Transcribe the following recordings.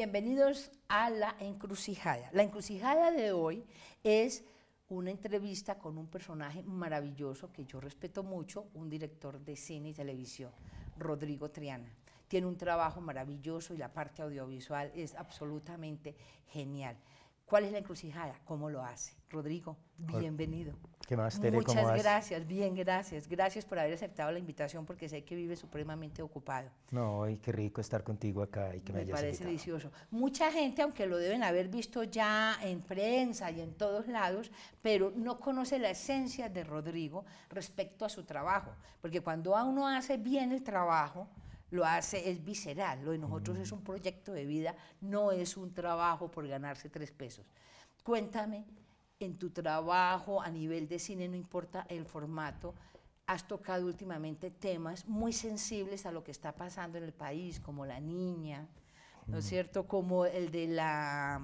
Bienvenidos a La Encrucijada. La Encrucijada de hoy es una entrevista con un personaje maravilloso que yo respeto mucho, un director de cine y televisión, Rodrigo Triana. Tiene un trabajo maravilloso y la parte audiovisual es absolutamente genial. ¿Cuál es La Encrucijada? ¿Cómo lo hace? Rodrigo, bienvenido. ¿Qué más, Tere? Muchas gracias, bien, gracias. Gracias por haber aceptado la invitación porque sé que vive supremamente ocupado. No, y qué rico estar contigo acá y que me hayas invitado. Me parece delicioso. Mucha gente, aunque lo deben haber visto ya en prensa y en todos lados, pero no conoce la esencia de Rodrigo respecto a su trabajo. Porque cuando uno hace bien el trabajo, lo hace, es visceral. Lo de nosotros es un proyecto de vida, no es un trabajo por ganarse 3 pesos. Cuéntame, en tu trabajo a nivel de cine, no importa el formato, has tocado últimamente temas muy sensibles a lo que está pasando en el país, como La Niña, ¿no es cierto?, como el de la...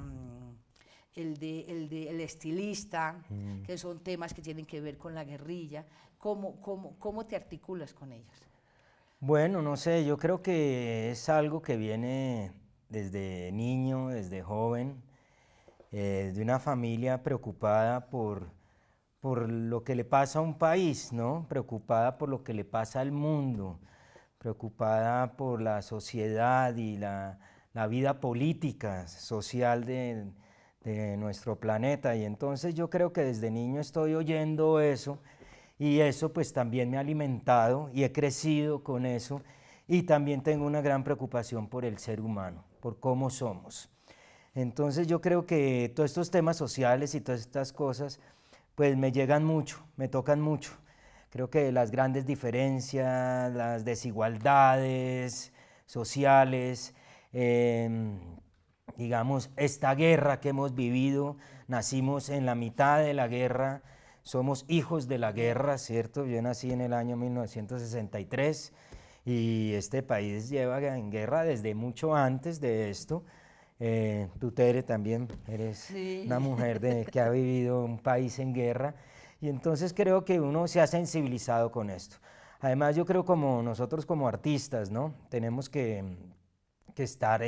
el estilista, que son temas que tienen que ver con la guerrilla. ¿Cómo te articulas con ellos? Bueno, no sé, yo creo que es algo que viene desde niño, desde joven, de una familia preocupada por lo que le pasa a un país, ¿no? Preocupada por lo que le pasa al mundo, preocupada por la sociedad y la vida política, social de nuestro planeta. Y entonces yo creo que desde niño estoy oyendo eso. Y eso pues también me ha alimentado y he crecido con eso, y también tengo una gran preocupación por el ser humano, por cómo somos. Entonces yo creo que todos estos temas sociales y todas estas cosas pues me llegan mucho, me tocan mucho. Creo que las grandes diferencias, las desigualdades sociales, digamos esta guerra que hemos vivido, nacimos en la mitad de la guerra. Somos hijos de la guerra, ¿cierto? Yo nací en el año 1963 y este país lleva en guerra desde mucho antes de esto. Tú, Tere, también eres una mujer que ha vivido un país en guerra, y entonces creo que uno se ha sensibilizado con esto. Además, yo creo como nosotros como artistas, ¿no? Tenemos que estar...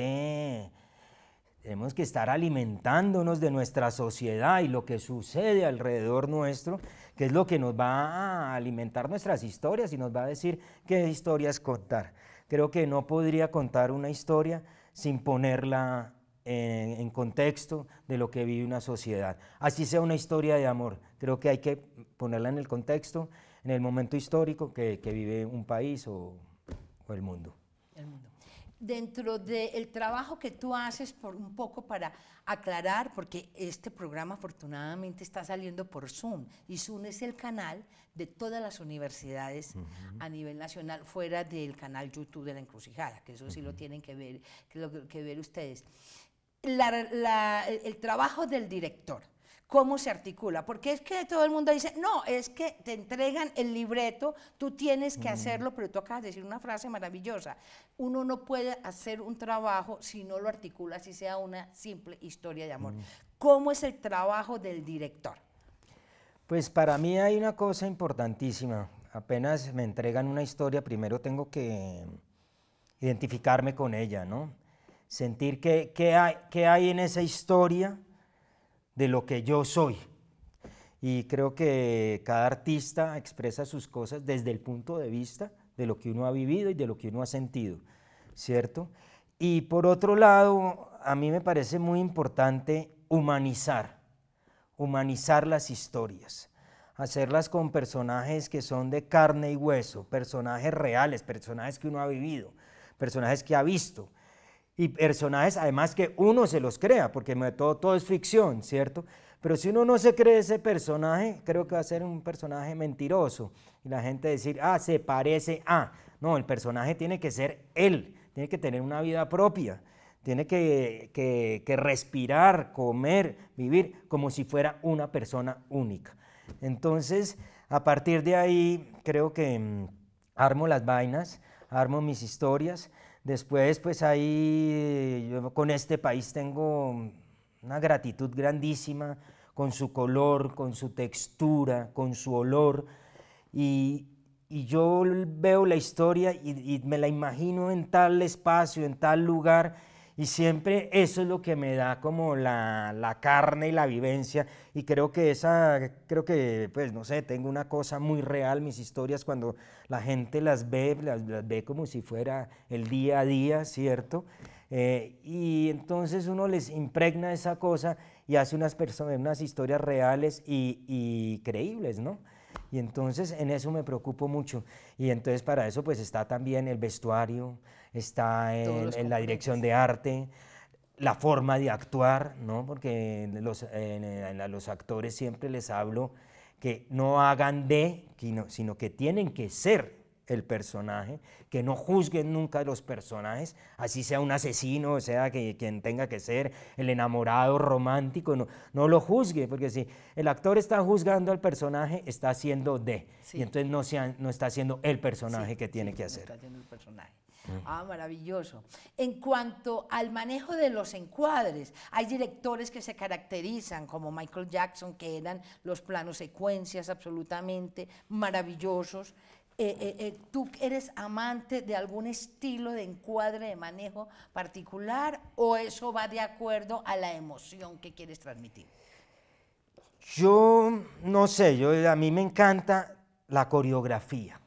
Tenemos que estar alimentándonos de nuestra sociedad y lo que sucede alrededor nuestro, que es lo que nos va a alimentar nuestras historias y nos va a decir qué historias contar. Creo que no podría contar una historia sin ponerla en contexto de lo que vive una sociedad. Así sea una historia de amor, creo que hay que ponerla en el contexto, en el momento histórico que vive un país o el mundo. Dentro del trabajo que tú haces, por un poco para aclarar, porque este programa afortunadamente está saliendo por Zoom, y Zoom es el canal de todas las universidades a nivel nacional, fuera del canal YouTube de La Encrucijada, que eso sí lo tienen que ver, ustedes. El trabajo del director, ¿cómo se articula? Porque es que todo el mundo dice, no, es que te entregan el libreto, tú tienes que hacerlo, pero tú acabas de decir una frase maravillosa. Uno no puede hacer un trabajo si no lo articula, si sea una simple historia de amor. ¿Cómo es el trabajo del director? Pues para mí hay una cosa importantísima. Apenas me entregan una historia, primero tengo que identificarme con ella, ¿no? Sentir qué hay en esa historia de lo que yo soy, y creo que cada artista expresa sus cosas desde el punto de vista de lo que uno ha vivido y de lo que uno ha sentido, ¿cierto? Y por otro lado, a mí me parece muy importante humanizar las historias, hacerlas con personajes que son de carne y hueso, personajes reales, personajes que uno ha vivido, personajes que ha visto, y personajes además que uno se los crea, porque todo es ficción, ¿cierto? Pero si uno no se cree ese personaje, creo que va a ser un personaje mentiroso, y la gente decir, ah, se parece a... No, el personaje tiene que ser él, tiene que tener una vida propia, tiene que respirar, comer, vivir como si fuera una persona única. Entonces, a partir de ahí, creo que armo las vainas, armo mis historias. Después, pues ahí, yo con este país tengo una gratitud grandísima, con su color, con su textura, con su olor, y yo veo la historia y me la imagino en tal espacio, en tal lugar, Y siempre eso es lo que me da como la carne y la vivencia, y creo que pues no sé, tengo una cosa muy real, mis historias cuando la gente las ve como si fuera el día a día, ¿cierto? Y entonces uno les impregna esa cosa y hace unas historias reales y creíbles, ¿no? Y entonces en eso me preocupo mucho, y entonces para eso pues está también el vestuario, está en la dirección de arte, la forma de actuar, ¿no? Porque a los actores siempre les hablo que no hagan sino que tienen que ser el personaje, que no juzguen nunca a los personajes, así sea un asesino, o sea, quien tenga que ser el enamorado romántico, no lo juzgue, porque si el actor está juzgando al personaje, está haciendo y entonces no está haciendo el personaje que tiene que hacer. No está haciendo el personaje. Ah, maravilloso. En cuanto al manejo de los encuadres, hay directores que se caracterizan, como Michael Jackson, que eran los planos secuencias absolutamente maravillosos. ¿Tú eres amante de algún estilo de encuadre, de manejo particular, o eso va de acuerdo a la emoción que quieres transmitir? Yo no sé, a mí me encanta la coreografía,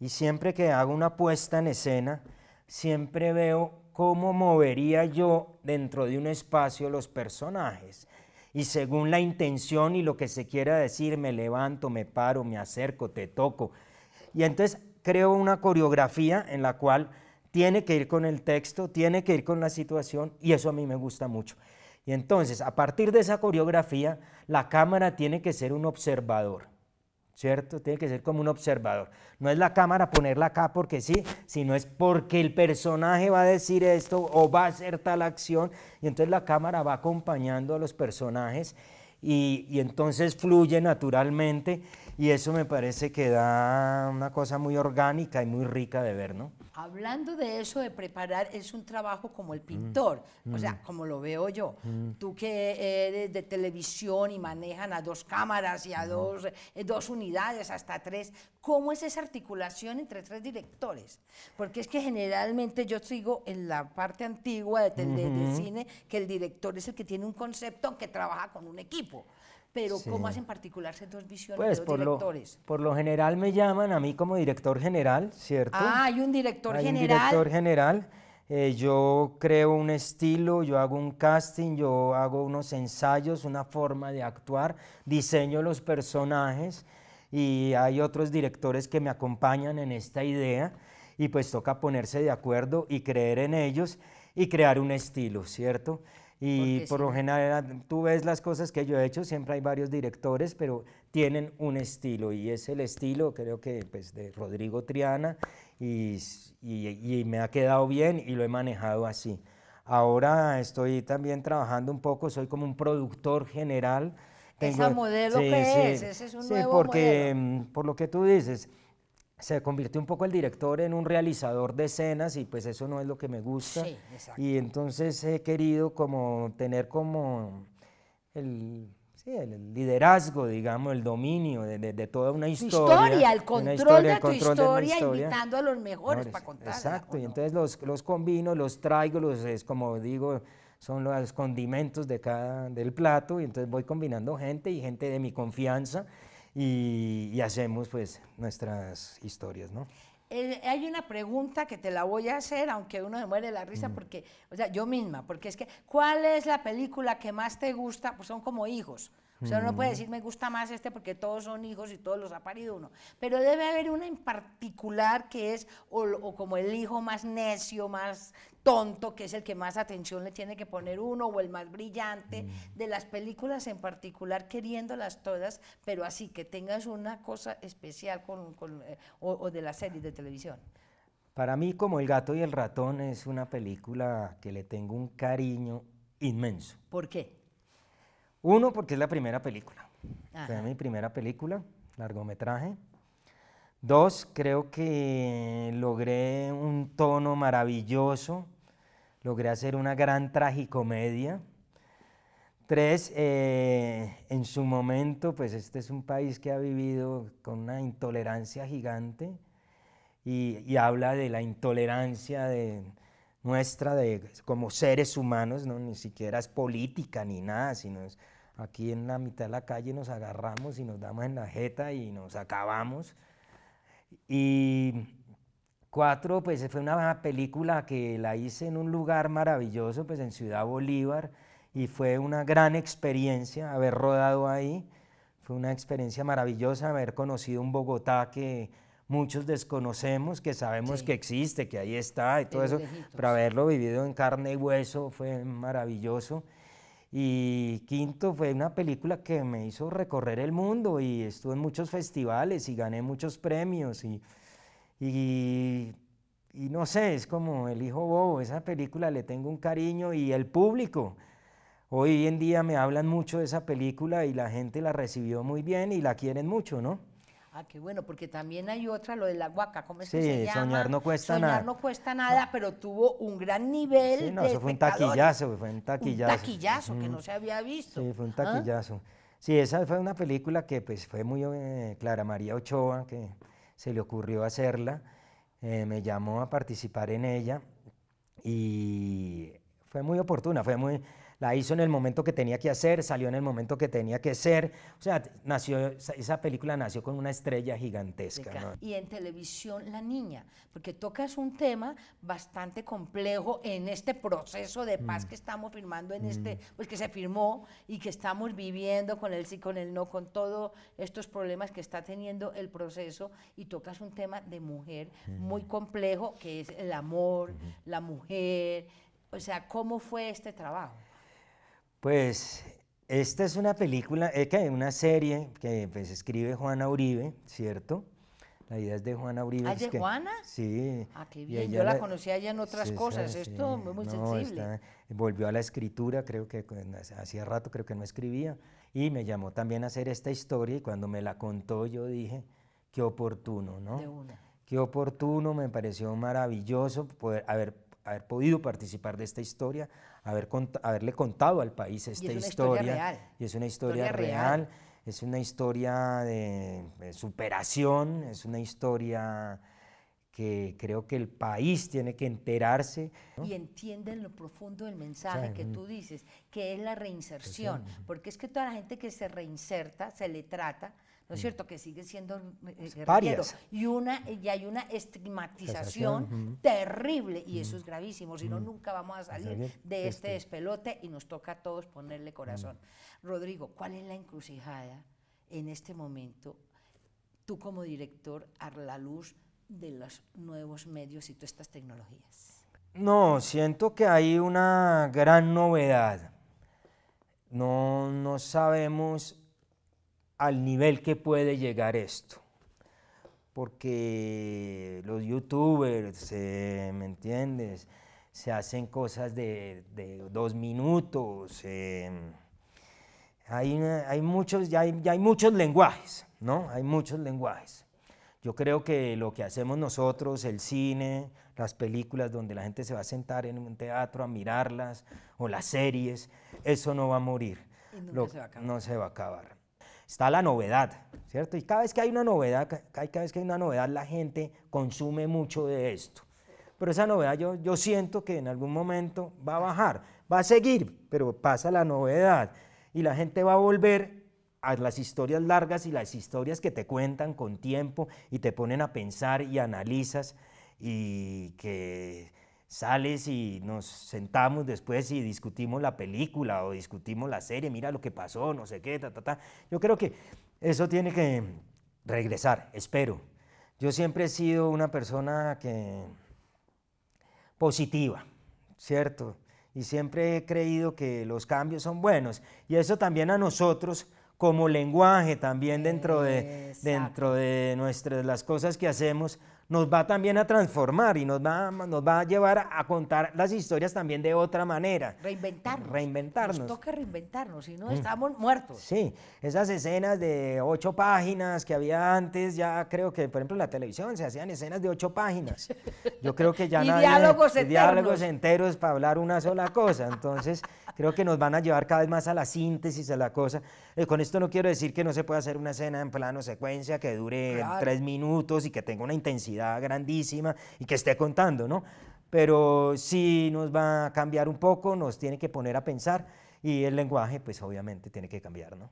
y siempre que hago una puesta en escena, siempre veo cómo movería yo dentro de un espacio los personajes. Y según la intención y lo que se quiera decir, me levanto, me paro, me acerco, te toco. Y entonces creo una coreografía en la cual tiene que ir con el texto, tiene que ir con la situación, y eso a mí me gusta mucho. Y entonces, a partir de esa coreografía, la cámara tiene que ser un observador, ¿cierto? Tiene que ser como un observador. No es la cámara ponerla acá porque sí, sino es porque el personaje va a decir esto o va a hacer tal acción, y entonces la cámara va acompañando a los personajes. Y entonces fluye naturalmente, y eso me parece que da una cosa muy orgánica y muy rica de ver, ¿no? Hablando de eso, de preparar, es un trabajo como el pintor, o sea, como lo veo yo. Tú que eres de televisión y manejan a dos cámaras y a dos unidades, hasta tres, ¿cómo es esa articulación entre tres directores? Porque es que generalmente yo sigo en la parte antigua de cine, que el director es el que tiene un concepto, aunque trabaja con un equipo. Pero sí. ¿Cómo hacen particularse dos visiones, pues, dos directores? Por lo general me llaman a mí como director general, ¿cierto? Ah, hay un director general. Un director general. Yo creo un estilo, yo hago un casting, yo hago unos ensayos, una forma de actuar, diseño los personajes, y hay otros directores que me acompañan en esta idea, y pues toca ponerse de acuerdo y creer en ellos y crear un estilo, ¿cierto? Y por lo general, tú ves las cosas que yo he hecho, siempre hay varios directores, pero tienen un estilo, y es el estilo, creo que pues, de Rodrigo Triana, y me ha quedado bien y lo he manejado así. Ahora estoy también trabajando un poco, soy como un productor general. ¿Esa modelo que es? Ese es un nuevo porque, modelo. Por lo que tú dices, se convirtió un poco el director en un realizador de escenas, y pues eso no es lo que me gusta. Sí, exacto. Y entonces he querido como tener como el liderazgo, digamos, el dominio de toda una historia. El control de tu historia, invitando a los mejores para contarla. Exacto, y entonces los combino, los traigo, como digo, son los condimentos del plato, y entonces voy combinando gente de mi confianza, y hacemos pues nuestras historias, ¿no? Hay una pregunta que te la voy a hacer, aunque uno se muere de la risa, porque, o sea, yo misma, porque es que, ¿cuál es la película que más te gusta? Pues son como hijos, o sea, uno puede decir, me gusta más porque todos son hijos y todos los ha parido uno, pero debe haber una en particular que es, o como el hijo más necio, más tonto, que es el que más atención le tiene que poner uno, o el más brillante, de las películas en particular, queriéndolas todas, pero así que tengas una cosa especial o de las series de televisión. Para mí, como El gato y el ratón, es una película que le tengo un cariño inmenso. ¿Por qué? Uno, porque es la primera película, fue mi primera película, largometraje. Dos, creo que logré un tono maravilloso, logré hacer una gran tragicomedia. Tres, en su momento, pues este es un país que ha vivido con una intolerancia gigante, y habla de la intolerancia de nuestra como seres humanos, ¿no? Ni siquiera es política ni nada, sino es aquí en la mitad de la calle nos agarramos y nos damos en la jeta y nos acabamos. Y 4, pues fue una película que la hice en un lugar maravilloso, pues en Ciudad Bolívar, y fue una gran experiencia haber rodado ahí, fue una experiencia maravillosa haber conocido un Bogotá que muchos desconocemos, que sabemos que existe, que ahí está y todo eso, pero haberlo vivido en carne y hueso fue maravilloso. Y 5, fue una película que me hizo recorrer el mundo y estuve en muchos festivales y gané muchos premios y no sé, es como El hijo bobo, esa película le tengo un cariño y el público. Hoy en día me hablan mucho de esa película y la gente la recibió muy bien y la quieren mucho, ¿no? Ah, qué bueno, porque también hay otra, lo de la guaca, ¿cómo es que se llama? Soñar no cuesta nada. Soñar no cuesta nada, pero tuvo un gran nivel de espectadores. Eso fue un taquillazo, Un taquillazo que no se había visto. Sí, fue un taquillazo. Sí, esa fue una película que pues fue muy Clara María Ochoa, que se le ocurrió hacerla, me llamó a participar en ella y fue muy oportuna, la hizo en el momento que tenía que hacer, salió en el momento que tenía que ser, o sea, esa película nació con una estrella gigantesca, ¿no? Y en televisión, La niña, porque tocas un tema bastante complejo en este proceso de paz que estamos firmando, pues que se firmó y que estamos viviendo con el sí, con el no, con todos estos problemas que está teniendo el proceso, y tocas un tema de mujer muy complejo, que es el amor, la mujer, o sea, ¿cómo fue este trabajo? Pues esta es una película, una serie que pues, escribe Juana Uribe, ¿cierto? La idea es de Juana Uribe. ¿Ah, de Juana? Sí. Ah, qué bien, yo la conocí allá en otras cosas, esto es muy sensible. Volvió a la escritura, creo que hacía rato creo que no escribía, y me llamó también a hacer esta historia, y cuando me la contó yo dije, qué oportuno, ¿no? De una. Qué oportuno, me pareció maravilloso poder haber podido participar de esta historia, haberle contado al país esta historia. Y es una historia real, es una historia de superación, es una historia que creo que el país tiene que enterarse, ¿no? Y entienden lo profundo del mensaje que tú dices, que es la reinserción, porque es que toda la gente que se reinserta, se le trata, ¿no es cierto?, que sigue siendo guerrillero, y hay una estigmatización terrible, y eso es gravísimo, si no nunca vamos a salir de este despelote, y nos toca a todos ponerle corazón. Rodrigo, ¿cuál es la encrucijada en este momento, tú como director, a la luz de los nuevos medios y todas estas tecnologías? No, siento que hay una gran novedad, no sabemos al nivel que puede llegar esto, porque los youtubers, ¿me entiendes?, se hacen cosas de 2 minutos, hay muchos lenguajes, ¿no? Hay muchos lenguajes. Yo creo que lo que hacemos nosotros, el cine, las películas donde la gente se va a sentar en un teatro a mirarlas, o las series, eso no va a morir, no se va a acabar. Está la novedad, ¿cierto? Y cada vez que hay una novedad, la gente consume mucho de esto. Pero esa novedad yo siento que en algún momento va a bajar, va a seguir, pero pasa la novedad. Y la gente va a volver a las historias largas y las historias que te cuentan con tiempo y te ponen a pensar y analizas, y que sales y nos sentamos después y discutimos la película o discutimos la serie, mira lo que pasó, no sé qué, Yo creo que eso tiene que regresar, espero. Yo siempre he sido una persona positiva, ¿cierto? Y siempre he creído que los cambios son buenos, y eso también a nosotros como lenguaje también dentro de las cosas que hacemos, nos va también a transformar y nos va a llevar a contar las historias también de otra manera. Reinventarnos. Nos toca reinventarnos, si no estamos muertos. Sí, esas escenas de 8 páginas que había antes, ya creo que, por ejemplo, en la televisión se hacían escenas de 8 páginas. Yo creo que ya nadie... diálogos enteros para hablar una sola cosa. Entonces, creo que nos van a llevar cada vez más a la síntesis, a la cosa. Con esto no quiero decir que no se pueda hacer una escena en plano secuencia que dure 3 minutos y que tenga una intensidad grandísima y que esté contando, ¿no? pero sí nos va a cambiar un poco, nos tiene que poner a pensar y el lenguaje pues obviamente tiene que cambiar, ¿no?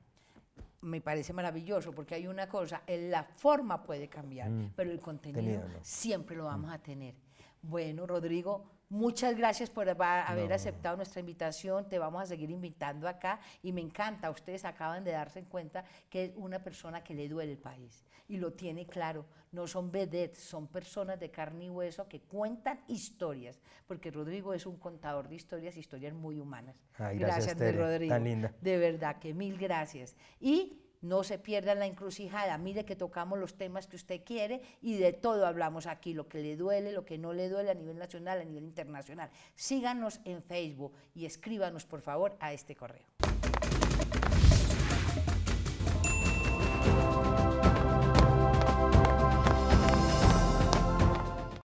Me parece maravilloso porque hay una cosa, la forma puede cambiar, pero el contenido siempre lo vamos a tener. Bueno, Rodrigo, muchas gracias por haber aceptado nuestra invitación, te vamos a seguir invitando acá y me encanta, ustedes acaban de darse cuenta que es una persona que le duele el país y lo tiene claro, no son vedettes, son personas de carne y hueso que cuentan historias, porque Rodrigo es un contador de historias muy humanas. Ay, gracias, de Rodrigo, tan linda. De verdad que mil gracias. Y no se pierdan La Encrucijada, mire que tocamos los temas que usted quiere y de todo hablamos aquí, lo que le duele, lo que no le duele a nivel nacional, a nivel internacional. Síganos en Facebook y escríbanos por favor a este correo.